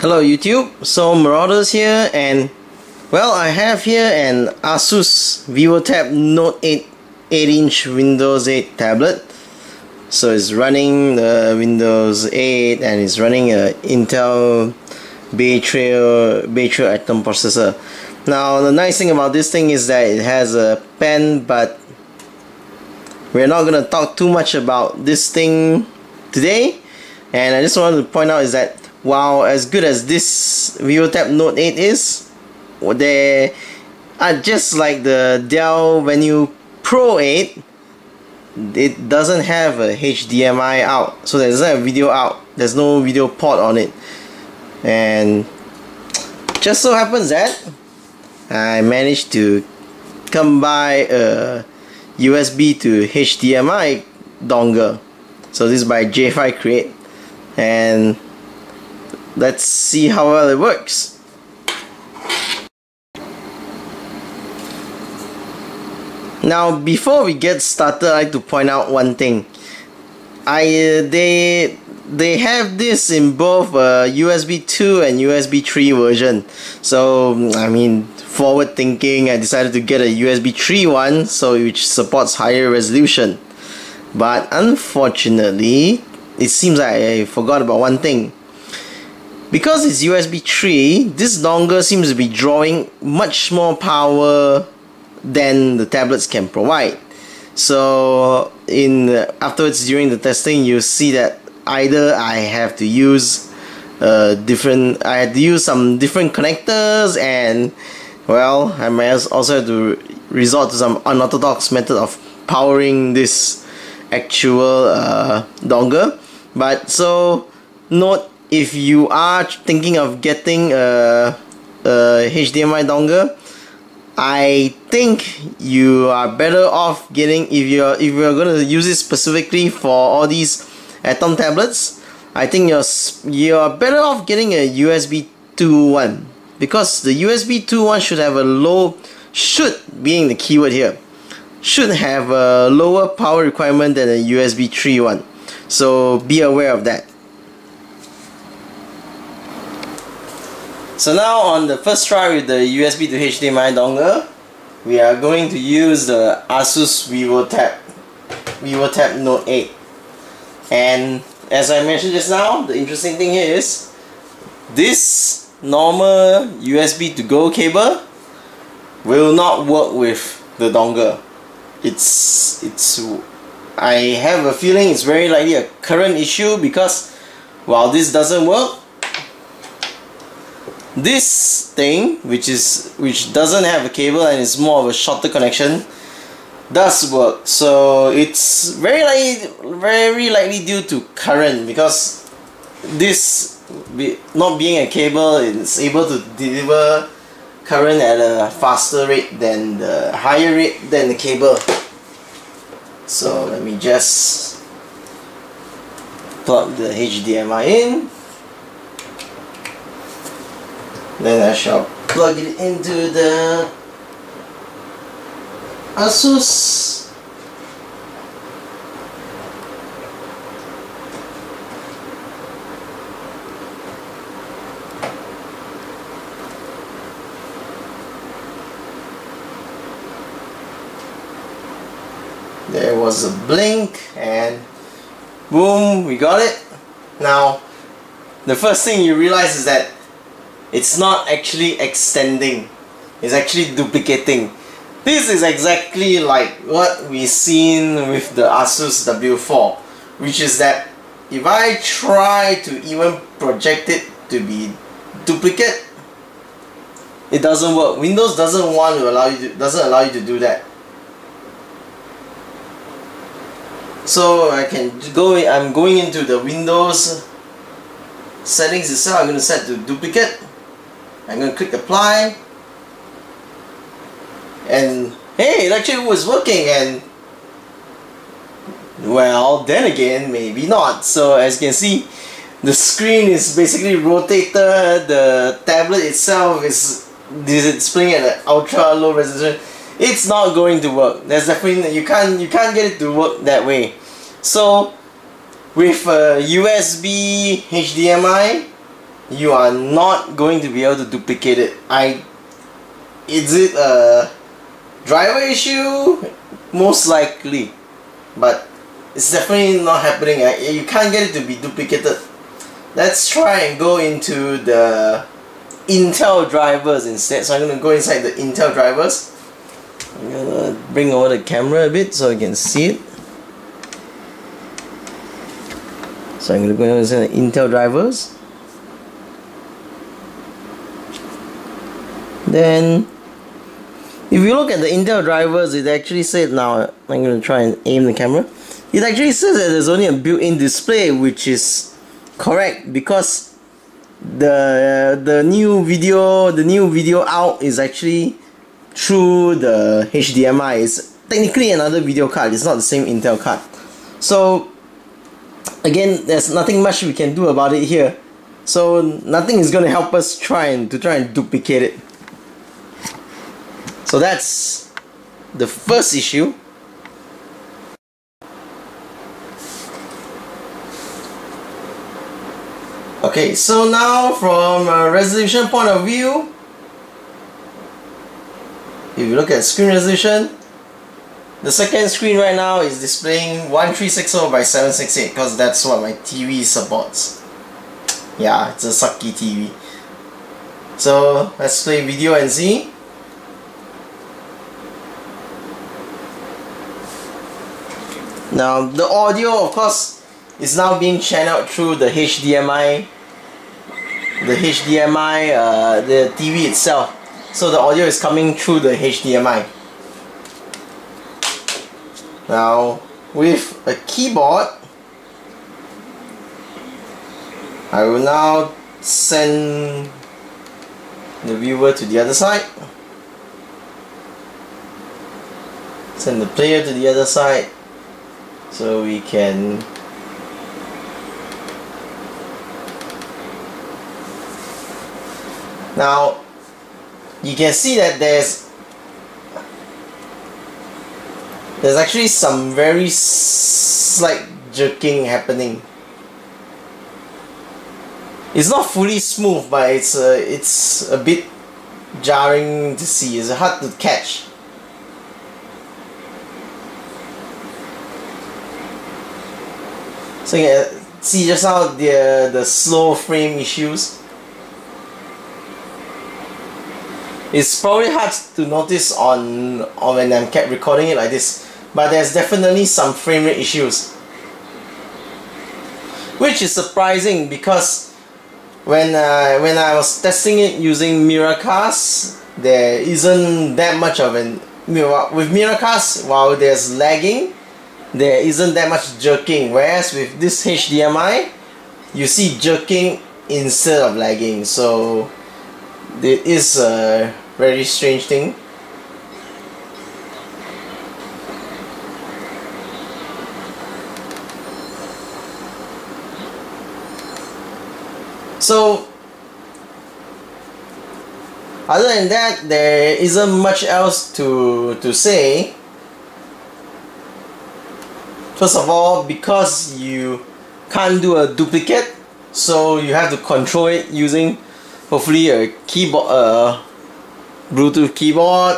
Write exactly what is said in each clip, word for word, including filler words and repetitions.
Hello YouTube, so Marauders here, and well, I have here an Asus VivoTab Note eight eight inch Windows eight tablet. So it's running the Windows eight and it's running a Intel Bay Trail Bay Trail Atom processor. Now the nice thing about this thing is that it has a pen, but we're not gonna talk too much about this thing today. And I just wanted to point out is that while as good as this VivoTab Note eight is, they are just like the Dell Venue Pro eight, it doesn't have a H D M I out, so there's no video out, there's no video port on it. And just so happens that I managed to come by a U S B to H D M I dongle. So this is by J five Create, and let's see how well it works. Now before we get started, I'd like to point out one thing. I uh, they they have this in both uh, U S B two and U S B three version. So I mean, forward thinking, I decided to get a U S B three one, so which supports higher resolution. But unfortunately, it seems like I forgot about one thing. Because it's U S B three, this dongle seems to be drawing much more power than the tablets can provide. So in the, afterwards during the testing, you see that either I have to use uh, different, I had to use some different connectors, and well, I might also have to resort to some unorthodox method of powering this actual uh, dongle. But so note, if you are thinking of getting a, a H D M I dongle, I think you are better off getting, if you're if you're going to use it specifically for all these Atom tablets, I think you're you're better off getting a U S B two one, because the U S B two one should have a low, should being the keyword here, should have a lower power requirement than a U S B three one. So be aware of that. So now on the first try with the U S B to H D M I dongle, we are going to use the Asus VivoTab VivoTab Note eight. And as I mentioned just now, the interesting thing here is this normal U S B to go cable will not work with the dongle. It's it's I have a feeling it's very likely a current issue, because while this doesn't work, this thing, which is which doesn't have a cable and is more of a shorter connection, does work. So it's very likely, very likely due to current, because this be, not being a cable, it's able to deliver current at a faster rate than the higher rate than the cable. So let me just plug the H D M I in. Then I shall plug it into the Asus. There was a blink and boom, we got it. Now, the first thing you realize is that it's not actually extending, it's actually duplicating. This is exactly like what we've seen with the Asus W four, which is that if I try to even project it to be duplicate, it doesn't work. Windows doesn't want to allow you to, doesn't allow you to do that. So I can go in, I'm going into the Windows settings itself. I'm going to set to duplicate. I'm going to click apply, and hey, it actually was working. And well, then again, maybe not. So as you can see, the screen is basically rotated, the tablet itself is displaying at an ultra low resolution. It's not going to work. There's definitely, you can't you can't get it to work that way. So with uh, U S B H D M I, you are not going to be able to duplicate it. I is it a driver issue? Most likely, but it's definitely not happening. You can't get it to be duplicated. Let's try and go into the Intel drivers instead. So I'm going to go inside the Intel drivers. I'm going to bring over the camera a bit so you can see it. So I'm going to go into the Intel drivers. Then if you look at the Intel drivers, it actually said, now I'm going to try and aim the camera. It actually says that there's only a built-in display, which is correct, because the uh, the new video the new video out is actually through the H D M I. It's technically another video card. It's not the same Intel card. So again, there's nothing much we can do about it here. So nothing is going to help us try and to try and duplicate it. So that's the first issue. Okay, so now from a resolution point of view, if you look at screen resolution, the second screen right now is displaying one three six zero by seven six eight because that's what my T V supports. Yeah, it's a sucky T V. So let's play video and see. Now the audio, of course, is now being channeled through the H D M I, the H D M I, uh, the T V itself. So the audio is coming through the H D M I. Now with a keyboard, I will now send the viewer to the other side. Send the player to the other side. So we can now you can see that there's there's actually some very slight jerking happening. It's not fully smooth, but it's a, it's a bit jarring to see. It's hard to catch. So yeah, see just how the the slow frame issues. It's probably hard to notice on on when I'm kept recording it like this, but there's definitely some frame rate issues, which is surprising because when uh, when I was testing it using Miracast, there isn't that much of an with Miracast. While there's lagging, there isn't that much jerking, whereas with this H D M I you see jerking instead of lagging. So it is a very strange thing. So other than that, there isn't much else to to say. First of all, because you can't do a duplicate, so you have to control it using hopefully a keyboard, uh, Bluetooth keyboard,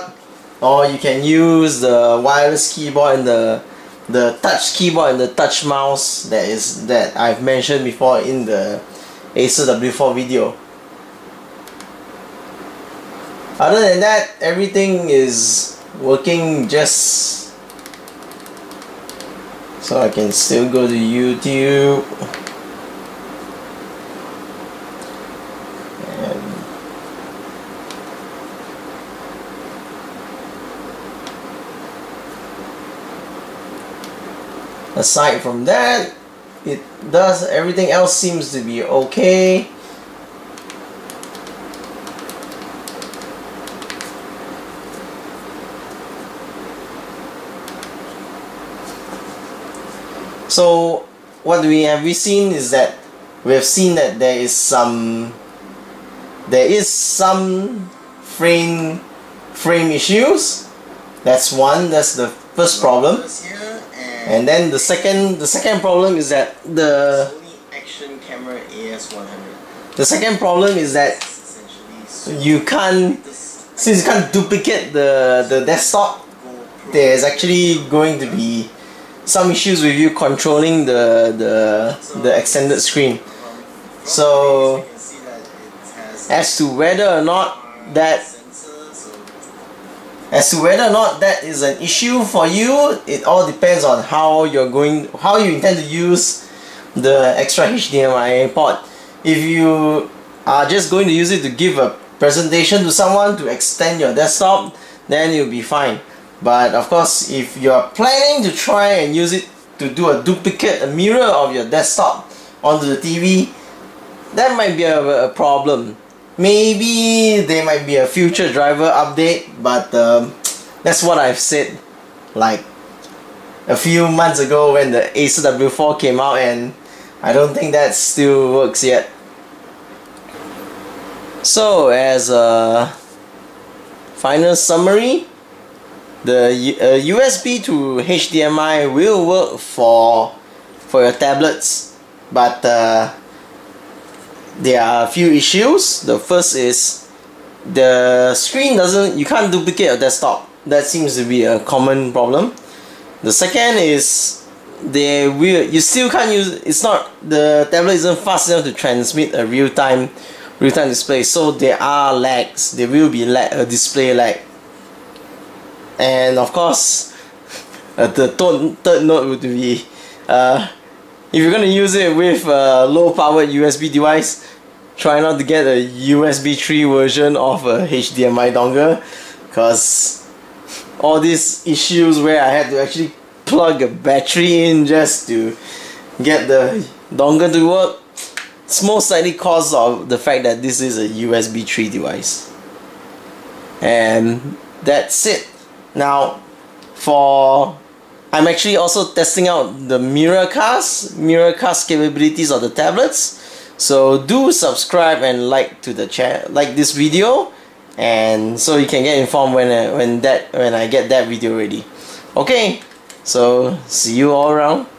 or you can use the wireless keyboard and the the touch keyboard and the touch mouse that is that I've mentioned before in the Asus W four video. Other than that, everything is working just. So I can still go to YouTube and aside from that, it does everything else seems to be okay. So what we have we seen is that we have seen that there is some there is some frame frame issues. That's one. That's the first problem. And then the second the second problem is that the Sony action camera A S one hundred The second problem is that you can't, since you can't duplicate the, the desktop, there's actually going to be some issues with you controlling the, the, the extended screen. So as to whether or not that as to whether or not that is an issue for you, it all depends on how you're going how you intend to use the extra H D M I port. If you are just going to use it to give a presentation to someone to extend your desktop, then you'll be fine. But of course, if you're planning to try and use it to do a duplicate, a mirror of your desktop onto the T V, that might be a, a problem. Maybe there might be a future driver update, but um, that's what I've said like a few months ago when the Asus W four came out, and I don't think that still works yet. So as a final summary, the uh, U S B to H D M I will work for for your tablets, but uh, there are a few issues. The first is the screen doesn't, you can't duplicate your desktop. That seems to be a common problem. The second is they will you still can't use it's not the tablet isn't fast enough to transmit a real-time real-time display, so there are lags. There will be lag, a display lag. And of course, uh, the th third note would be, uh, if you're going to use it with a low-powered U S B device, try not to get a U S B three version of a H D M I dongle, because all these issues where I had to actually plug a battery in just to get the dongle to work, it's most likely caused of the fact that this is a U S B three device. And that's it. Now, for I'm actually also testing out the Miracast, Miracast capabilities of the tablets. So do subscribe and like to the channel, like this video, and so you can get informed when I, when that when I get that video ready. Okay, so see you all around.